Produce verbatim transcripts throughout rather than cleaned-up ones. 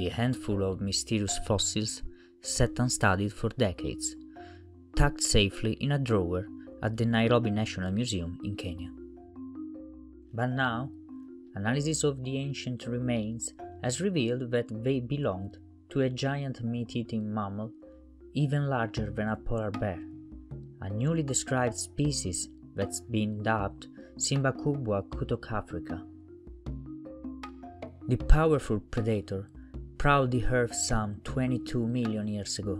the handful of mysterious fossils sat unstudied for decades, tucked safely in a drawer at the Nairobi National Museum in Kenya. But now, analysis of the ancient remains has revealed that they belonged to a giant meat-eating mammal even larger than a polar bear, a newly described species that's been dubbed Simbakubwa Kutokaafrika. The powerful predator prowled the earth some twenty-two million years ago.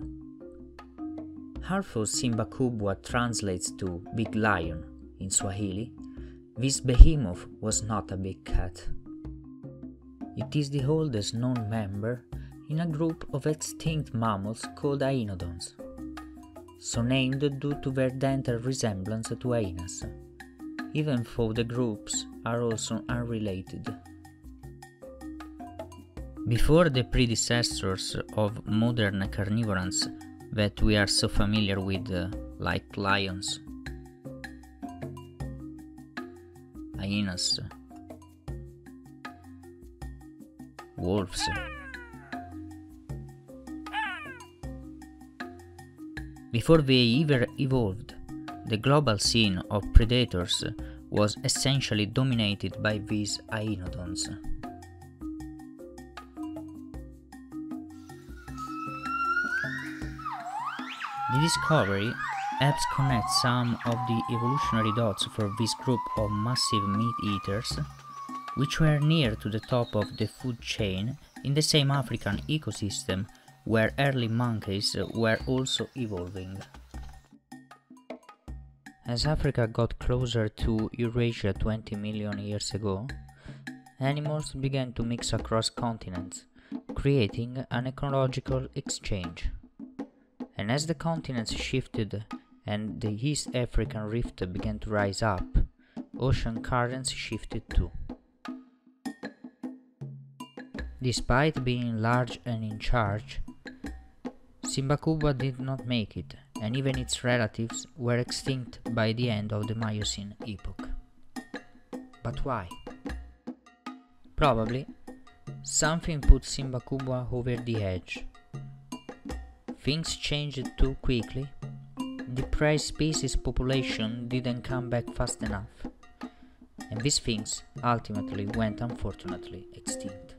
Although Simbakubwa translates to big lion in Swahili, this behemoth was not a big cat. It is the oldest known member in a group of extinct mammals called Hyaenodons, so named due to their dental resemblance to hyenas, even though the groups are also unrelated. Before the predecessors of modern carnivores that we are so familiar with, uh, like lions, hyenas, wolves, before they even evolved, the global scene of predators was essentially dominated by these hyenodons. The discovery helps connect some of the evolutionary dots for this group of massive meat-eaters, which were near to the top of the food chain in the same African ecosystem where early monkeys were also evolving. As Africa got closer to Eurasia twenty million years ago, animals began to mix across continents, creating an ecological exchange. And as the continents shifted and the East African rift began to rise up, ocean currents shifted too. Despite being large and in charge, Simbakubwa did not make it, and even its relatives were extinct by the end of the Miocene epoch. But why? Probably something put Simbakubwa over the edge. Things changed too quickly, the prey species population didn't come back fast enough, and these things ultimately went unfortunately extinct.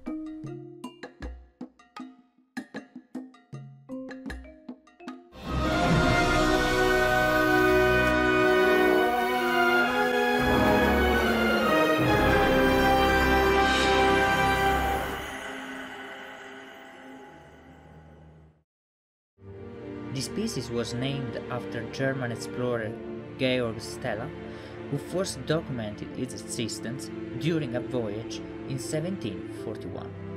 The species was named after German explorer Georg Steller, who first documented its existence during a voyage in seventeen forty-one.